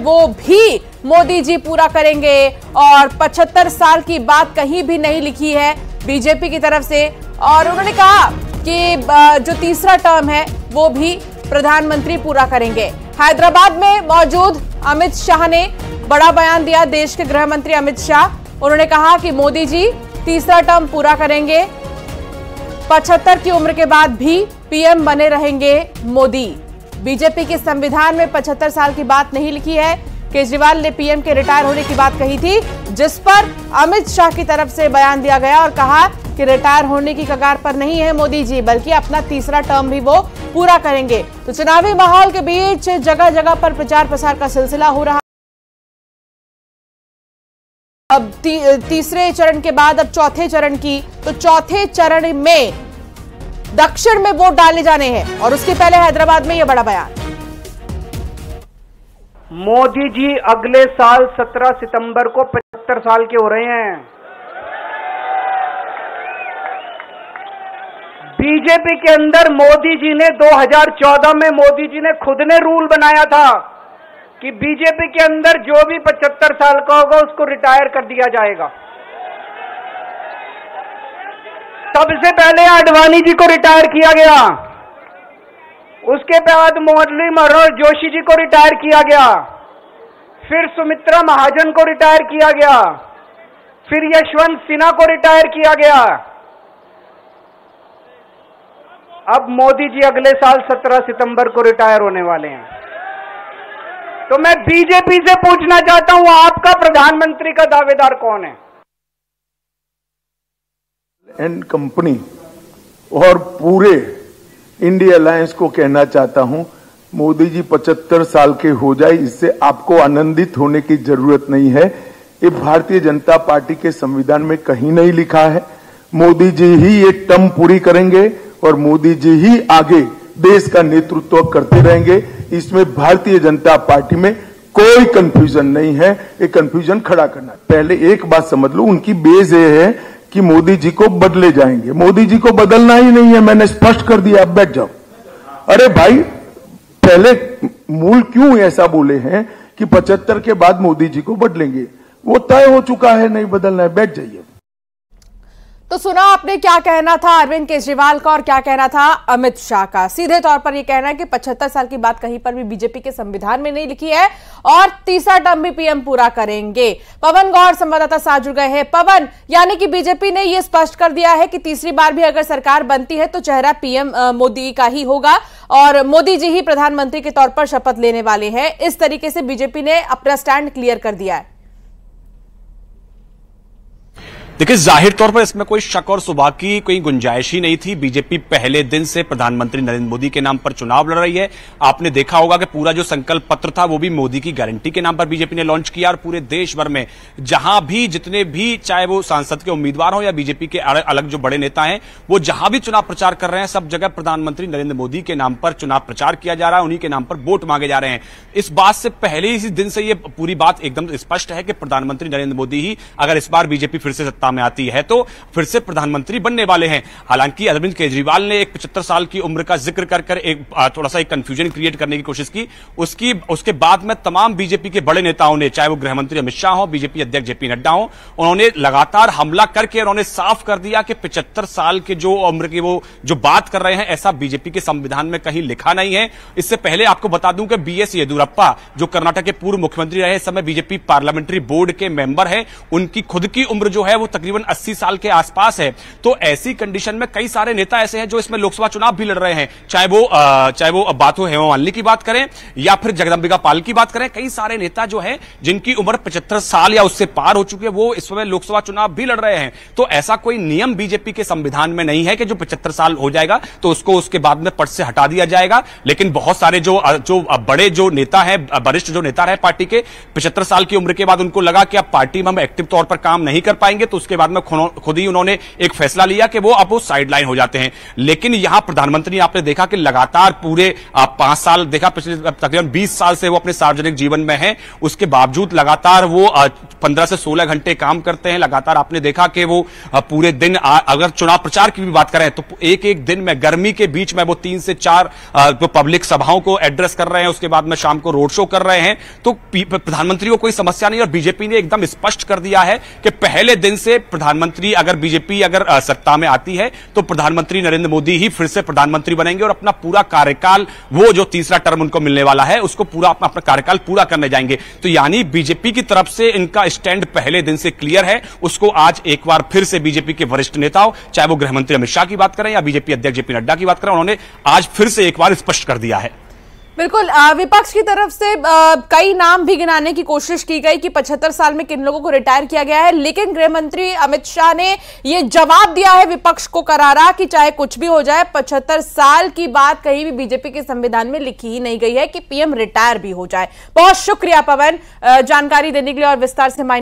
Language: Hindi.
वो भी मोदी जी पूरा करेंगे और 75 साल की बात कहीं भी नहीं लिखी है बीजेपी की तरफ से। और उन्होंने कहा कि जो तीसरा टर्म है वो भी प्रधानमंत्री पूरा करेंगे। हैदराबाद में मौजूद अमित शाह ने बड़ा बयान दिया। देश के गृह मंत्री अमित शाह, उन्होंने कहा कि मोदी जी तीसरा टर्म पूरा करेंगे, 75 की उम्र के बाद भी पीएम बने रहेंगे मोदी। बीजेपी के संविधान में 75 साल की बात नहीं लिखी है। केजरीवाल ने पीएम के रिटायर होने की बात कही थी, जिस पर अमित शाह की तरफ से बयान दिया गया और कहा कि रिटायर होने की कगार पर नहीं है मोदी जी, बल्कि अपना तीसरा टर्म भी वो पूरा करेंगे। तो चुनावी माहौल के बीच जगह जगह पर प्रचार प्रसार का सिलसिला हो रहा। अब तीसरे चरण के बाद अब चौथे चरण की, तो चौथे चरण में दक्षिण में वोट डाले जाने हैं और उसके पहले हैदराबाद में यह बड़ा बयान। मोदी जी अगले साल 17 सितंबर को 75 साल के हो रहे हैं। बीजेपी के अंदर मोदी जी ने 2014 में मोदी जी ने खुद ने रूल बनाया था कि बीजेपी के अंदर जो भी 75 साल का होगा उसको रिटायर कर दिया जाएगा। सबसे पहले आडवाणी जी को रिटायर किया गया, उसके बाद मुरली मनोहर जोशी जी को रिटायर किया गया, फिर सुमित्रा महाजन को रिटायर किया गया, फिर यशवंत सिन्हा को रिटायर किया गया। अब मोदी जी अगले साल 17 सितंबर को रिटायर होने वाले हैं। तो मैं बीजेपी से पूछना चाहता हूं, आपका प्रधानमंत्री का दावेदार कौन है? एंड कंपनी और पूरे इंडिया अलायंस को कहना चाहता हूं, मोदी जी 75 साल के हो जाए इससे आपको आनंदित होने की जरूरत नहीं है। ये भारतीय जनता पार्टी के संविधान में कहीं नहीं लिखा है। मोदी जी ही ये टर्म पूरी करेंगे और मोदी जी ही आगे देश का नेतृत्व करते रहेंगे। इसमें भारतीय जनता पार्टी में कोई कंफ्यूजन नहीं है। ये कंफ्यूजन खड़ा करना, पहले एक बात समझ लो, उनकी बेस ये है कि मोदी जी को बदले जाएंगे। मोदी जी को बदलना ही नहीं है, मैंने स्पष्ट कर दिया, आप बैठ जाओ। अरे भाई, पहले मूल क्यों ऐसा बोले हैं कि 75 के बाद मोदी जी को बदलेंगे? वो तय हो चुका है, नहीं बदलना है, बैठ जाइए। तो सुना आपने क्या कहना था अरविंद केजरीवाल का और क्या कहना था अमित शाह का। सीधे तौर पर यह कहना है कि 75 साल की बात कहीं पर भी बीजेपी के संविधान में नहीं लिखी है और तीसरा टर्म भी पीएम पूरा करेंगे। पवन गौर संवाददाता साथ जुड़ गए हैं। पवन, यानी कि बीजेपी ने यह स्पष्ट कर दिया है कि तीसरी बार भी अगर सरकार बनती है तो चेहरा पीएम मोदी का ही होगा और मोदी जी ही प्रधानमंत्री के तौर पर शपथ लेने वाले हैं। इस तरीके से बीजेपी ने अपना स्टैंड क्लियर कर दिया है। देखिए, जाहिर तौर पर इसमें कोई शक और सुभाग की कोई गुंजाइश ही नहीं थी। बीजेपी पहले दिन से प्रधानमंत्री नरेंद्र मोदी के नाम पर चुनाव लड़ रही है। आपने देखा होगा कि पूरा जो संकल्प पत्र था वो भी मोदी की गारंटी के नाम पर बीजेपी ने लॉन्च किया और पूरे देश भर में जहां भी जितने भी, चाहे वो सांसद के उम्मीदवार हों या बीजेपी के अलग जो बड़े नेता हैं, वो जहां भी चुनाव प्रचार कर रहे हैं, सब जगह प्रधानमंत्री नरेंद्र मोदी के नाम पर चुनाव प्रचार किया जा रहा है, उन्हीं के नाम पर वोट मांगे जा रहे हैं। इस बात से पहले इसी दिन से ये पूरी बात एकदम स्पष्ट है कि प्रधानमंत्री नरेंद्र मोदी ही, अगर इस बार बीजेपी फिर से सत्ता में आती है, तो फिर से प्रधानमंत्री बनने वाले हैं। हालांकि अरविंद केजरीवाल ने एक 75 साल की उम्र का जिक्र कर थोड़ा सा एक कंफ्यूजन क्रिएट करने की कोशिश की। उसके बाद में तमाम बीजेपी के बड़े नेताओं ने, चाहे वो गृहमंत्री अमित शाह हो, बीजेपी अध्यक्ष जेपी नड्डा हो, उन्होंने लगातार हमला करके उन्होंने साफ कर दिया कि 75 साल के जो उम्र की वो जो बात कर रहे हैं, ऐसा बीजेपी के संविधान में कहीं लिखा नहीं है। इससे पहले आपको बता दूं कि बीएस येदुरप्पा, जो कर्नाटक के पूर्व मुख्यमंत्री रहे, इस समय बीजेपी पार्लियामेंट्री बोर्ड के मेंबर हैं। उनकी खुद की उम्र जो है वो तकरीबन 80 साल के आसपास है। तो ऐसी कंडीशन में कई सारे नेता ऐसे हैं जो इसमें लोकसभा चुनाव भी लड़ रहे हैं, चाहे वो बात हो हेमवालनी की बात करें या फिर जगदम्बिगा पाल की बात करें। कई सारे नेता जो हैं जिनकी उम्र 75 साल या उससे पार हो चुकी है, वो इस समय लोकसभा चुनाव भी लड़ रहे हैं। तो ऐसा कोई नियम बीजेपी के संविधान में नहीं है कि जो 75 साल हो जाएगा तो उसको उसके बाद में पद से हटा दिया जाएगा। लेकिन बहुत सारे जो बड़े जो नेता है, वरिष्ठ जो नेता रहे पार्टी के, 75 साल की उम्र के बाद उनको लगा कि अब पार्टी में हम एक्टिव तौर पर काम नहीं कर पाएंगे, तो उसके उसके बाद में खुद ही उन्होंने एक फैसला लिया कि वो अब साइडलाइन हो जाते हैं। लेकिन यहां प्रधानमंत्री आपने देखा कि लगातार पूरे 5 साल देखा, पिछले तकरीबन 20 साल से वो अपने सार्वजनिक जीवन में है, उसके बावजूद लगातार वो 15 से 16 घंटे काम करते हैं। लगातार आपने देखा कि वो पूरे दिन, अगर चुनाव प्रचार की भी बात करें तो एक एक दिन में गर्मी के बीच में वो 3 से 4 पब्लिक सभाओं को एड्रेस कर रहे हैं, उसके बाद में शाम को रोड शो कर रहे हैं। तो प्रधानमंत्री को कोई समस्या नहीं, और बीजेपी ने एकदम स्पष्ट कर दिया है कि पहले दिन से प्रधानमंत्री, अगर बीजेपी अगर सत्ता में आती है तो प्रधानमंत्री नरेंद्र मोदी ही फिर से प्रधानमंत्री बनेंगे और अपना पूरा कार्यकाल, वो जो तीसरा टर्म उनको मिलने वाला है, उसको पूरा अपना कार्यकाल पूरा करने जाएंगे। तो यानी बीजेपी की तरफ से इनका स्टैंड पहले दिन से क्लियर है, उसको आज एक बार फिर से बीजेपी के वरिष्ठ नेताओं, चाहे वो गृहमंत्री अमित शाह की बात करें या बीजेपी अध्यक्ष जेपी नड्डा की बात करें, उन्होंने आज फिर से एक बार स्पष्ट कर दिया है। बिल्कुल, विपक्ष की तरफ से कई नाम भी गिनाने की कोशिश की गई कि 75 साल में किन लोगों को रिटायर किया गया है, लेकिन गृह मंत्री अमित शाह ने यह जवाब दिया है विपक्ष को करारा कि चाहे कुछ भी हो जाए, 75 साल की बात कहीं भी बीजेपी के संविधान में लिखी ही नहीं गई है कि पीएम रिटायर भी हो जाए। बहुत शुक्रिया पवन, जानकारी देने के लिए और विस्तार से।